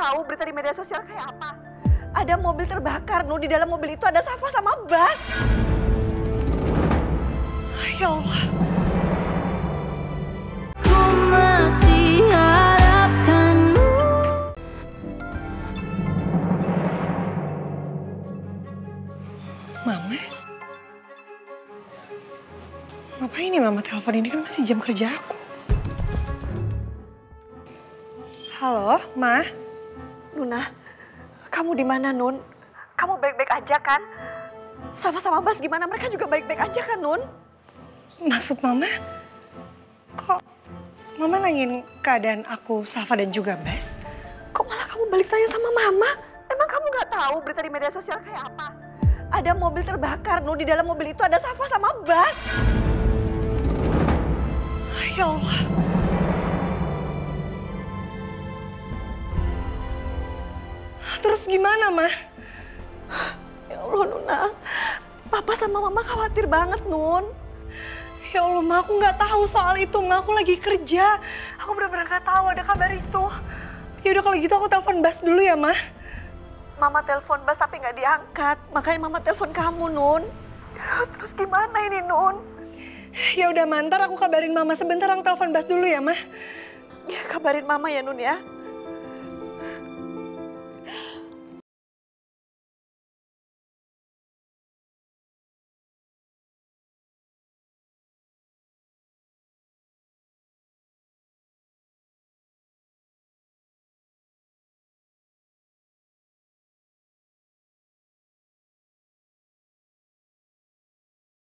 tahu berita di media sosial kayak apa? Ada mobil terbakar, Nu. Di dalam mobil itu ada Safa sama Bas. Ya Allah. Ku masih harapkanmu. Mama? Ngapain nih Mama telepon ini? Kan masih jam kerja aku. Halo, Ma. Nuna, kamu di mana, Nun? Kamu baik-baik aja kan? Sama-sama Bas gimana? Mereka juga baik-baik aja kan, Nun? Maksud Mama? Kok Mama nanyain keadaan aku, Safa dan juga Bas? Kok malah kamu balik tanya sama Mama? Emang kamu nggak tahu berita di media sosial kayak apa? Ada mobil terbakar, Nu. Di dalam mobil itu ada Safa sama Bas. Ya Allah. Terus gimana, Ma? Ya Allah, Nuna. Papa sama Mama khawatir banget, Nun. Ya Allah, Ma. Aku nggak tahu soal itu, Ma. Aku lagi kerja. Aku benar-benar nggak tahu ada kabar itu. Yaudah kalau gitu aku telepon Bas dulu ya, Ma. Mama telepon Bas tapi nggak diangkat. Makanya Mama telepon kamu, Nun. Terus gimana ini, Nun? Ya udah, Ma. Ntar aku kabarin Mama sebentar. Aku telepon Bas dulu ya, Ma. Ya, kabarin Mama ya, Nun ya.